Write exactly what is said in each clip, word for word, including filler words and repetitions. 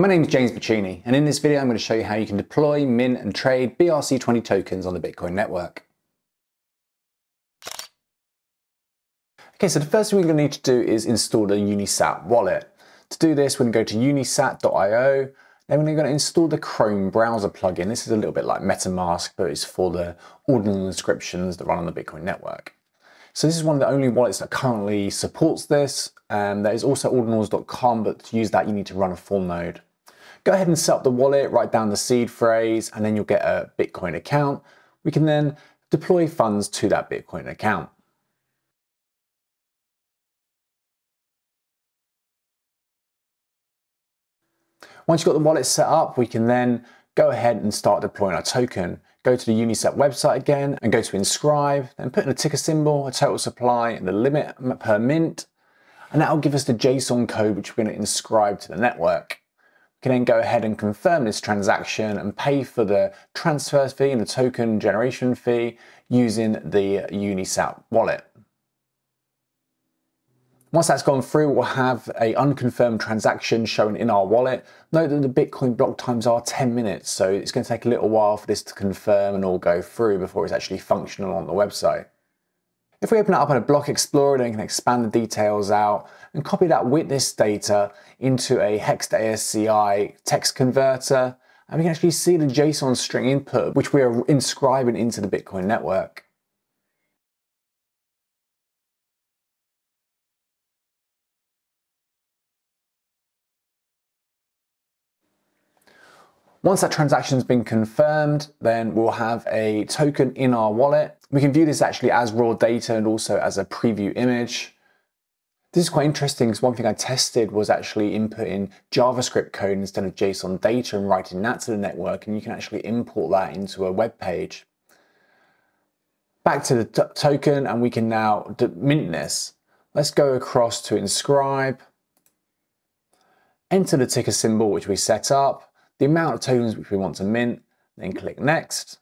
My name is James Bachini, and in this video I'm going to show you how you can deploy, min and trade B R C twenty tokens on the Bitcoin network. Okay, so the first thing we're going to need to do is install the UniSat wallet. To do this, we're going to go to unisat dot i o, then we're going to install the Chrome browser plugin. This is a little bit like MetaMask, but it's for the ordinal inscriptions that run on the Bitcoin network. So this is one of the only wallets that currently supports this. Um, there is also ordinals dot com, but to use that you need to run a full node. Go ahead and set up the wallet, write down the seed phrase, and then you'll get a Bitcoin account. We can then deploy funds to that Bitcoin account. Once you've got the wallet set up, we can then go ahead and start deploying our token. Go to the UniSat website again and go to inscribe, then put in a ticker symbol, a total supply, and the limit per mint, and that'll give us the JSON code which we're going to inscribe to the network. We can then go ahead and confirm this transaction and pay for the transfer fee and the token generation fee using the UniSat wallet. Once that's gone through, we'll have an unconfirmed transaction shown in our wallet. Note that the Bitcoin block times are ten minutes, so it's going to take a little while for this to confirm and all go through before it's actually functional on the website. If we open it up in a block explorer, then we can expand the details out and copy that witness data into a hexed A S C I text converter, and we can actually see the JSON string input which we are inscribing into the Bitcoin network. Once that transaction's been confirmed, then we'll have a token in our wallet. We can view this actually as raw data and also as a preview image. This is quite interesting because one thing I tested was actually inputting JavaScript code instead of JSON data and writing that to the network, and you can actually import that into a web page. Back to the token, and we can now mint this. Let's go across to inscribe, enter the ticker symbol which we set up, the amount of tokens which we want to mint, then click next.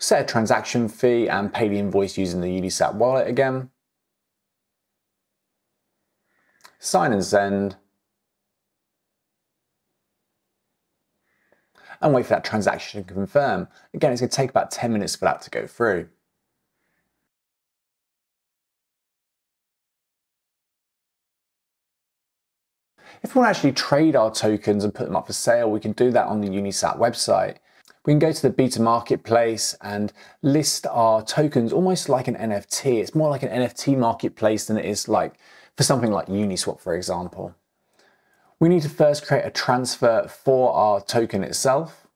Set a transaction fee and pay the invoice using the UniSat wallet again. Sign and send. And wait for that transaction to confirm. Again, it's going to take about ten minutes for that to go through. If we want to actually trade our tokens and put them up for sale, we can do that on the UniSat website. We can go to the beta marketplace and list our tokens almost like an N F T. It's more like an N F T marketplace than it is like for something like Uniswap, for example. We need to first create a transfer for our token itself.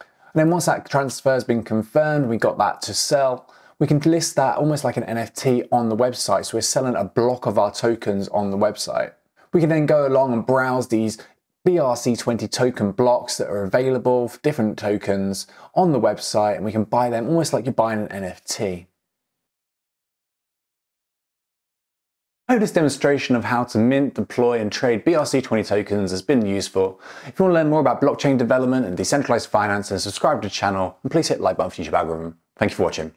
And then once that transfer has been confirmed, we got that to sell. We can list that almost like an N F T on the website. So we're selling a block of our tokens on the website. We can then go along and browse these B R C twenty token blocks that are available for different tokens on the website, and we can buy them almost like you're buying an N F T. I hope this demonstration of how to mint, deploy and trade B R C twenty tokens has been useful. If you want to learn more about blockchain development and decentralized finance, then subscribe to the channel and please hit the like button for YouTube algorithm. Thank you for watching.